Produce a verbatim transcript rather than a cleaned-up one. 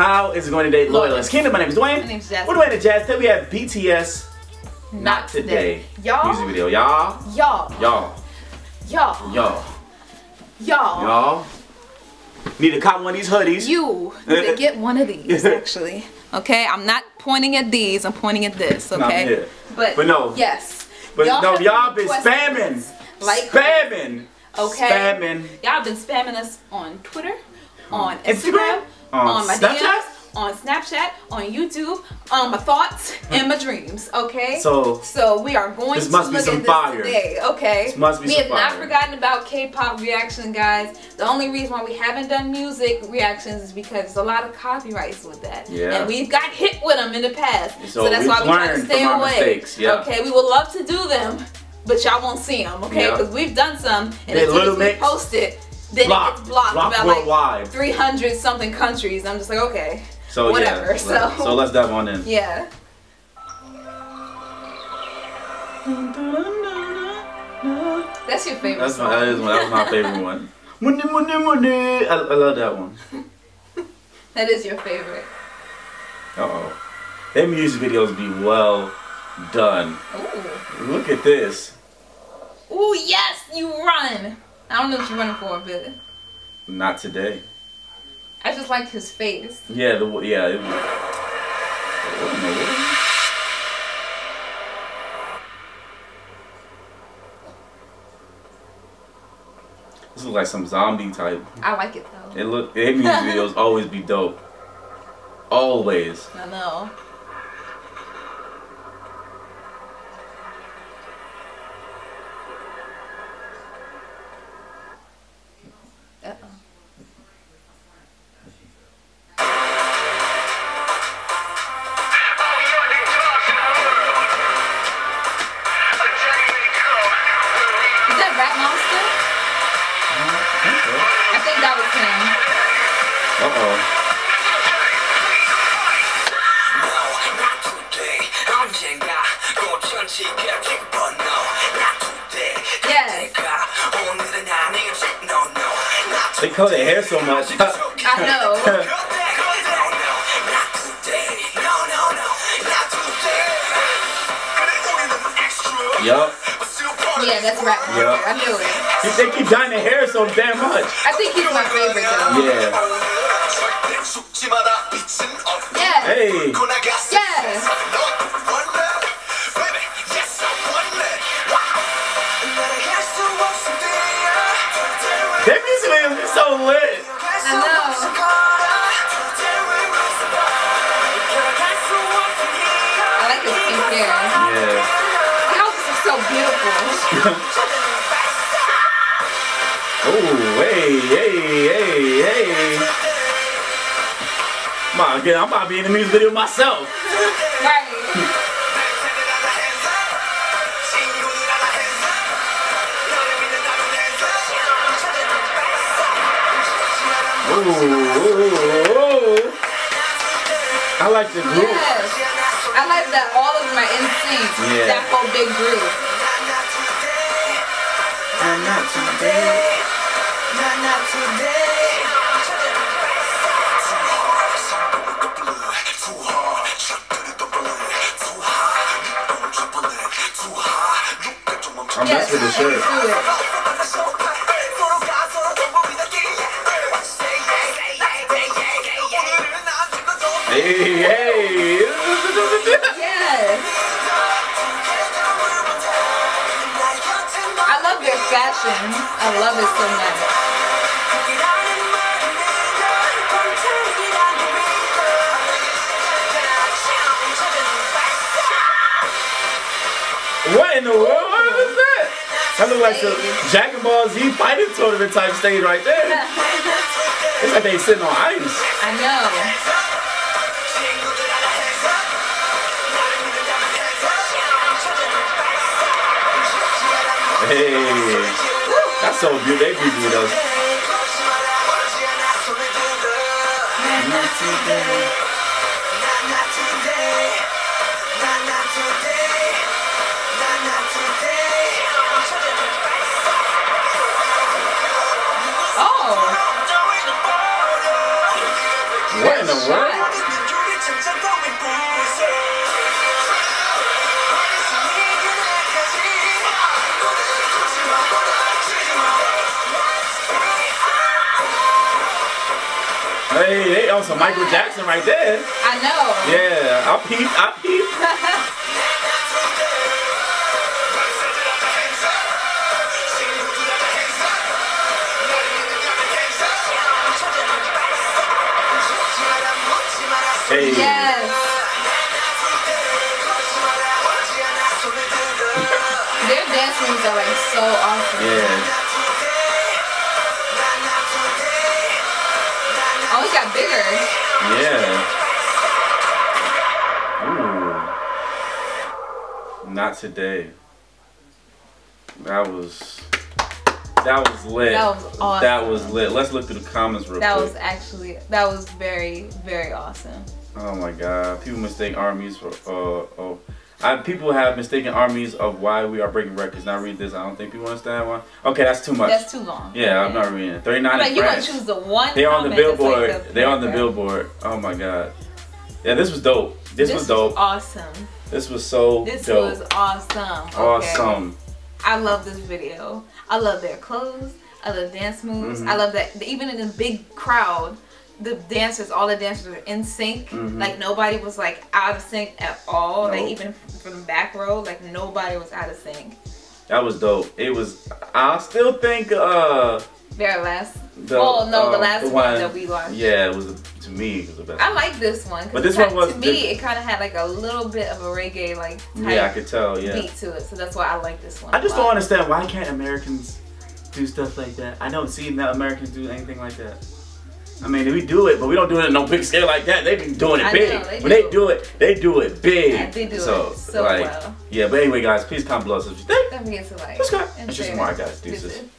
How is it going to date loyalists? Kingdom, my name is Dwayne. My name is Jazz. We're Dwayne N Jazz. Today we have B T S. Not, Not today. today. Y'all. Music video. Y'all. Y'all. Y'all. Y'all. Y'all. Y'all. Need to cop one of these hoodies. You need to get one of these, actually. Okay? I'm not pointing at these. I'm pointing at this, okay? But, but no. Yes. But no, y'all been spamming. Like spamming. Okay. Spamming. Y'all been spamming us on Twitter, on Instagram, on, on my D Ms, on Snapchat, on YouTube, on my thoughts and my dreams. Okay. So so we are going to look at this fire today. Okay. This must be some fire. We have not forgotten about K-pop reaction, guys. The only reason why we haven't done music reactions is because there's a lot of copyrights with that. Yeah. And we've got hit with them in the past. So, so that's why we try to stay away. Yeah. Okay. We would love to do them, but y'all won't see them, okay? Because yeah. we've done some, and as soon as we post it, then blocked. it gets blocked, blocked about worldwide. Like three hundred something countries. I'm just like, okay, so whatever. Yeah, so so let's dive on in. Yeah. That's your favorite. That's my, that is my, that's my favorite one. Money, money, money. I, I love that one. That is your favorite. Uh oh, their music videos be well done. Ooh. Look at this. Ooh, yes, you run. I don't know what you're running for, but not today. I just like his face. Yeah, the yeah. It was, what in the world? This looks like some zombie type. I like it though. It look. It music videos always be dope. Always. I know. They cut their hair so much. I know. Yup. Yeah, that's right. Yep. I knew it. They keep dyeing their hair so damn much. I think he's my favorite though. Yeah. Yeah. Hey. Yeah. It's so lit. I know. I like his pink hair. Yeah. The houses are so beautiful. Oh, hey, hey, hey, hey. My God, I'm about to be in the music video myself. Right. Ooh, ooh, ooh. I like the groove. Yes. I like that all of my instincts. Yeah. That whole big groove. Not, not today. Not, not today. Too hard. Too hard. I'm back with the shirt. Hey, hey. Yes. I love their fashion. I love it so much. What in the world? What was that? That looked like the Dragon Ball Z fighting tournament type stage right there. It's like they sitting on ice. I know. Hey, that's so beautiful. They beautiful though. Oh. What in the shot. Hey, they on some Michael Jackson right there. I know. Yeah, I peeped, I peeped. Hey. Yes. Their dance moves are like so awesome. Yeah. Oh, he got bigger. Yeah. Ooh. Not Today. That was. That was lit. That was awesome. That was lit. Let's look through the comments real quick. That was actually. That was very, very awesome. Oh my God! People mistake armies for uh oh, I, people have mistaken armies of why we are breaking records. Now read this. I don't think people understand why. Okay, that's too much. That's too long. Yeah, okay. I'm not reading it. thirty-nine. Like, you want to choose the one. They're on the Billboard. Like the They're on the Billboard. Oh my God! Yeah, this was dope. This, this was dope. Was awesome. This was so. This dope. was awesome. Okay. Awesome. I love this video. I love their clothes. I love dance moves. Mm-hmm. I love that even in a big crowd. The dancers, all the dancers were in sync. Mm-hmm. Like nobody was like out of sync at all. Nope. Like even from the back row, like nobody was out of sync. That was dope. It was. I still think uh. Their last. The, oh no, um, the last the one, one that we watched. Yeah, it was to me. It was the best. I like this one. But this one was to me. It kind of had like a little bit of a reggae like. Type yeah, I could tell. Yeah. Beat to it, so that's why I like this one. I just don't understand why can't Americans do stuff like that. I don't see that Americans do anything like that. I mean, we do it, but we don't do it in no big scale like that. They been doing it big. I know, they do. When they do it, they do it big. Yeah, they do so, it so like, well. Yeah, but anyway, guys, please comment below. So what you think? Don't forget to like. Subscribe. And share. Guys. Deuces.